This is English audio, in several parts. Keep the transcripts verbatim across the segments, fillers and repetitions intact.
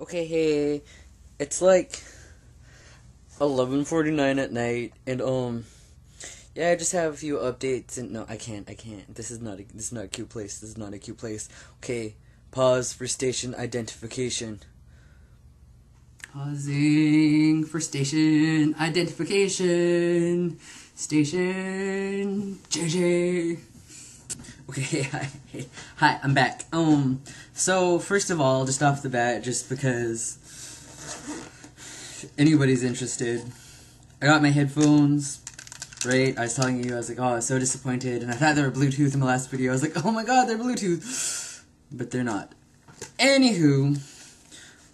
Okay, hey, it's like eleven forty-nine at night, and um, yeah, I just have a few updates, and no, I can't, I can't, this is not, a, this is not a cute place, this is not a cute place. Okay, pause for station identification. Pausing for station identification, station J J. Okay, hi, hi, I'm back. Um, so, first of all, just off the bat, just because anybody's interested, I got my headphones, right? I was telling you, I was like, oh, I was so disappointed, and I thought they were Bluetooth in my last video. I was like, oh my god, they're Bluetooth, but they're not. Anywho,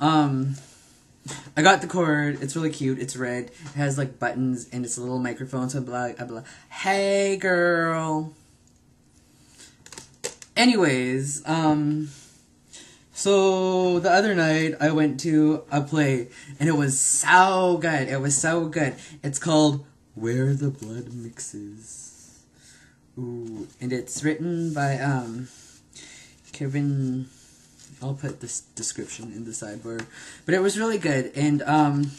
um, I got the cord, it's really cute, it's red, it has, like, buttons, and it's a little microphone, so I'm like, I'm like, hey, girl. Anyways, um, so the other night I went to a play, and it was so good, it was so good. It's called Where the Blood Mixes. Ooh, and it's written by, um, Kevin, I'll put this description in the sidebar, but it was really good, and, um,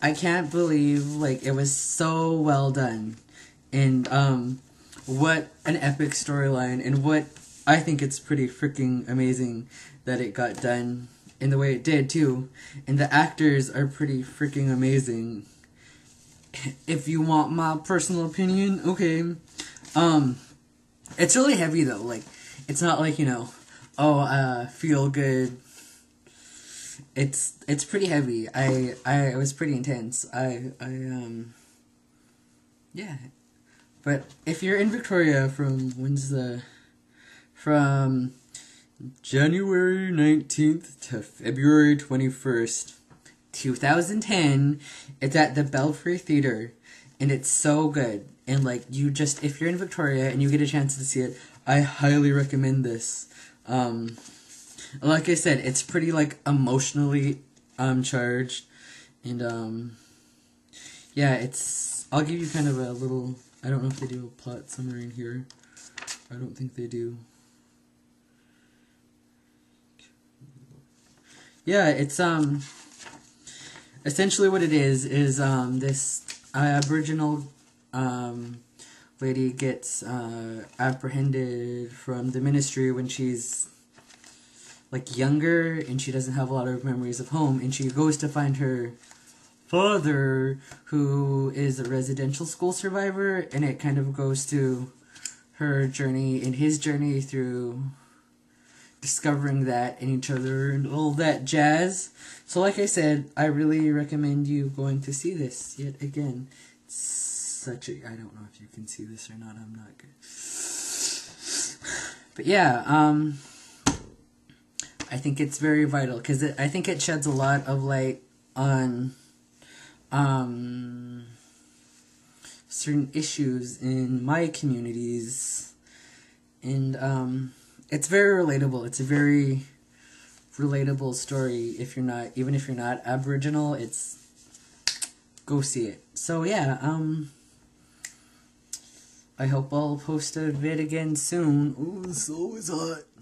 I can't believe, like, it was so well done, and, um, what an epic storyline, and what I think it's pretty freaking amazing that it got done in the way it did, too. And the actors are pretty freaking amazing. If you want my personal opinion, okay. Um, it's really heavy, though. Like, it's not like, you know, oh, uh, feel good. It's, it's pretty heavy. I, I, it was pretty intense. I, I, um, yeah. But if you're in Victoria from, when's the, from January nineteenth to February twenty-first, two thousand ten, it's at the Belfry Theater, and it's so good, and like, you just, if you're in Victoria and you get a chance to see it, I highly recommend this. Um, like I said, it's pretty, like, emotionally, um, charged, and, um, yeah, it's, I'll give you kind of a little, I don't know if they do a plot summary in here. I don't think they do. Yeah, it's, um... essentially what it is, is, um, this Aboriginal, um, lady gets, uh, apprehended from the ministry when she's, like, younger, and she doesn't have a lot of memories of home, and she goes to find her father, who is a residential school survivor, and it kind of goes to her journey and his journey through discovering that in each other and all that jazz. So like I said, I really recommend you going to see this yet again. It's such a, I don't know if you can see this or not, I'm not good. But yeah, um, I think it's very vital, because I think it sheds a lot of light on um, certain issues in my communities, and um, it's very relatable. It's a very relatable story. If you're not, even if you're not Aboriginal, it's, go see it. So yeah, um, I hope I'll post a vid again soon. Ooh, so is hot.